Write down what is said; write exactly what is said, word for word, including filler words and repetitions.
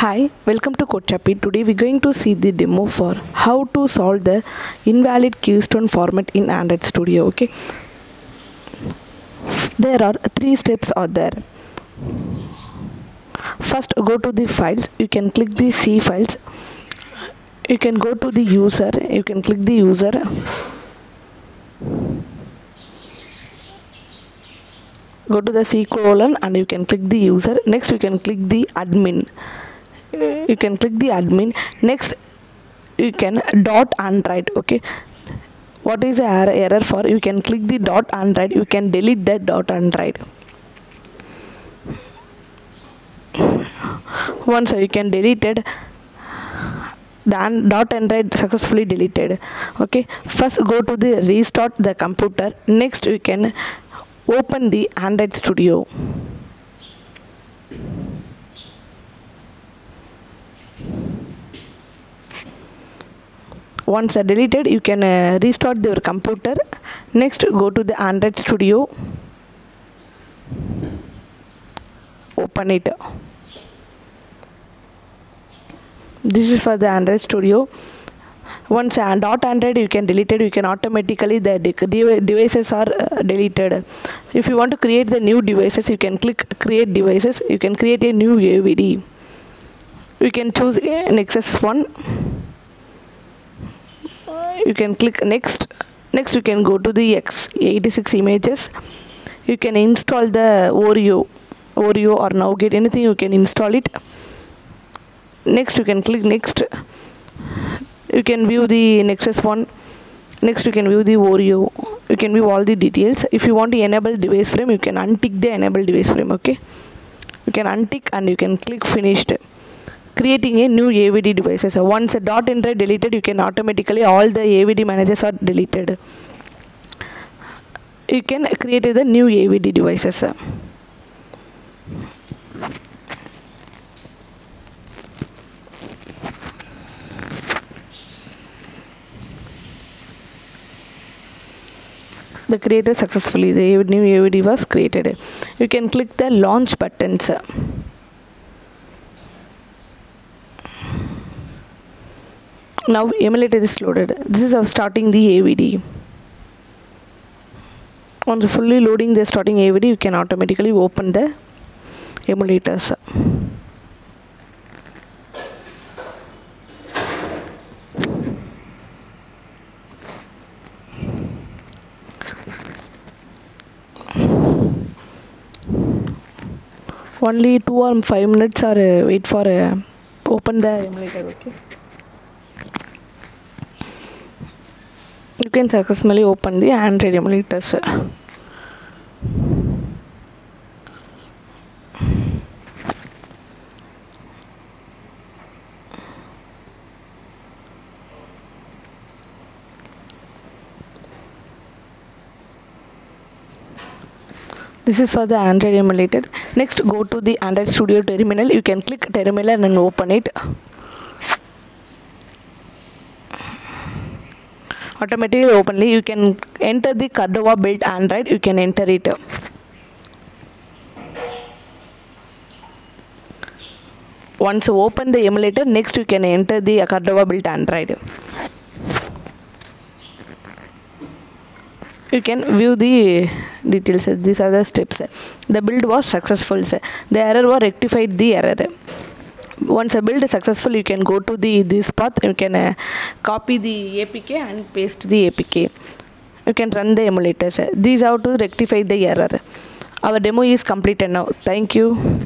Hi, welcome to Code Shoppy. Today we're going to see the demo for how to solve the invalid keystone format in Android Studio. Okay, there are three steps are there. First, go to the files. You can click the C files. You can go to the user. You can click the user. Go to the C colon and you can click the user. Next, you can click the admin. You can click the admin. Next, you can dot Android. Okay, what is the error for? You can click the dot Android. You can delete that dot Android. Once you can delete it, the dot Android successfully deleted. Okay, first go to the restart the computer. Next, you can open the Android Studio. Once deleted, you can uh, restart your computer. Next, go to the Android Studio. Open it. This is for the Android Studio. Once uh, dot Android, you can delete it. You can automatically the de devices are uh, deleted. If you want to create the new devices, you can click create devices. You can create a new A V D. You can choose a Nexus one. You can click next. Next, you can go to the x eighty-six images. You can install the Oreo, Oreo or NowGet, anything you can install it. Next, you can click next. You can view the Nexus one. Next, you can view the Oreo. You can view all the details. If you want to enable device frame, you can untick the enable device frame. Okay, you can untick and you can click finished. Creating a new A V D devices. So once a dot Android deleted, you can automatically all the A V D managers are deleted. You can create the new A V D devices. The creator successfully, the new A V D was created. You can click the launch buttons. Now emulator is loaded. This is of starting the A V D. Once fully loading the starting A V D, you can automatically open the emulators. Only two or five minutes are uh, wait for uh, open the emulator. Okay. You can successfully open the Android emulators. This is for the Android emulator. Next, go to the Android Studio terminal. You can click terminal and then open it. Automatically openly, you can enter the Cordova built Android. You can enter it. Once you open the emulator, next you can enter the Cordova built Android. You can view the details. These are the steps. The build was successful. The error was rectified. The error. Once a build is successful, you can go to the this path. You can uh, copy the A P K and paste the A P K. You can run the emulators. These are to rectify the error. Our demo is completed now. Thank you.